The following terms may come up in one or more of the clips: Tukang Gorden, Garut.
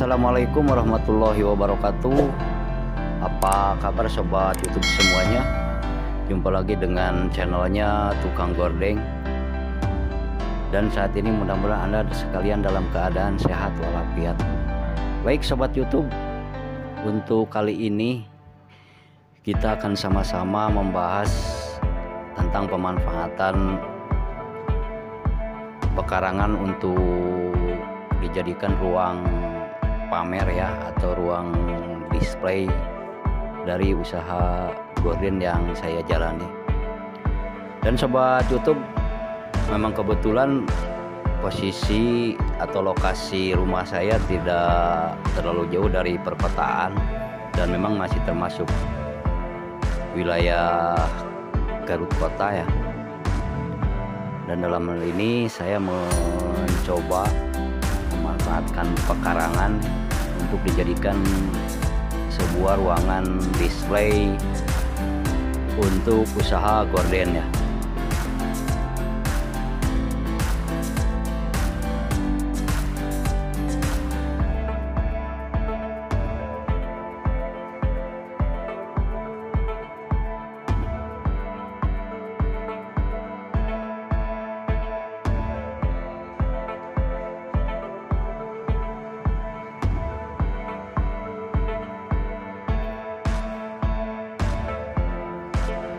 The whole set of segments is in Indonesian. Assalamualaikum warahmatullahi wabarakatuh. Apa kabar sobat YouTube semuanya? Jumpa lagi dengan channelnya Tukang Gorden. Dan saat ini mudah-mudahan Anda sekalian dalam keadaan sehat walafiat. Baik sobat YouTube, untuk kali ini kita akan sama-sama membahas tentang pemanfaatan pekarangan untuk dijadikan ruang pamer ya, atau ruang display dari usaha gorden yang saya jalani. Dan sobat YouTube, memang kebetulan posisi atau lokasi rumah saya tidak terlalu jauh dari perkotaan dan memang masih termasuk wilayah Garut kota ya. Dan dalam hal ini saya mencoba memanfaatkan pekarangan untuk dijadikan sebuah ruangan display untuk usaha gorden ya.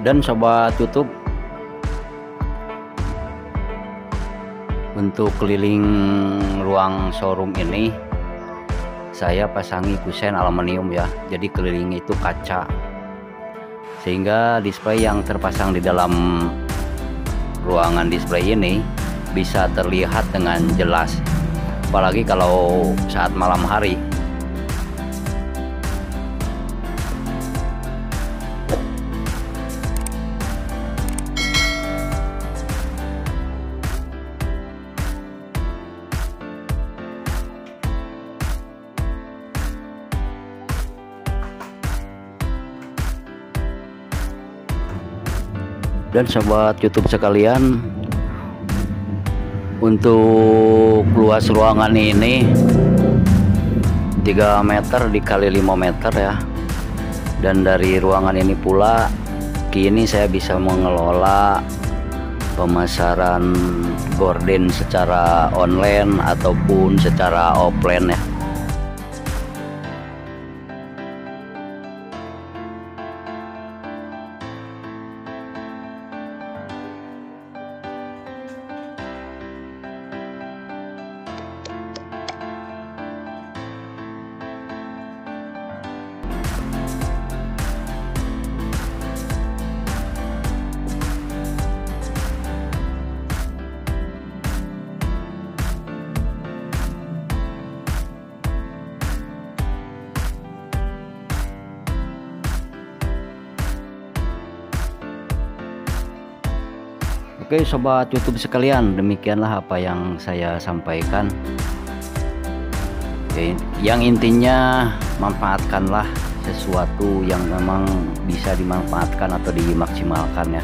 Dan sobat YouTube, untuk keliling ruang showroom ini saya pasangi kusen aluminium ya, jadi keliling itu kaca, sehingga display yang terpasang di dalam ruangan display ini bisa terlihat dengan jelas, apalagi kalau saat malam hari. Dan sobat YouTube sekalian, untuk luas ruangan ini 3 meter dikali 5 meter ya. Dan dari ruangan ini pula kini saya bisa mengelola pemasaran gorden secara online ataupun secara offline ya. Oke sobat YouTube sekalian, demikianlah apa yang saya sampaikan. Oke, yang intinya manfaatkanlah sesuatu yang memang bisa dimanfaatkan atau dimaksimalkan ya,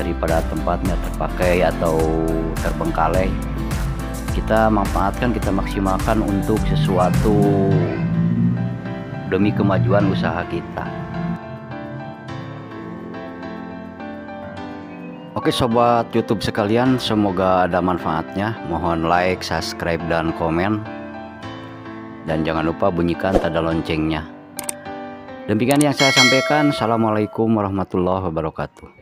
daripada tempatnya terpakai atau terbengkalai. Kita manfaatkan, kita maksimalkan untuk sesuatu demi kemajuan usaha kita. Oke sobat YouTube sekalian, semoga ada manfaatnya. Mohon like, subscribe, dan komen. Dan jangan lupa bunyikan tanda loncengnya. Demikian yang saya sampaikan. Assalamualaikum warahmatullahi wabarakatuh.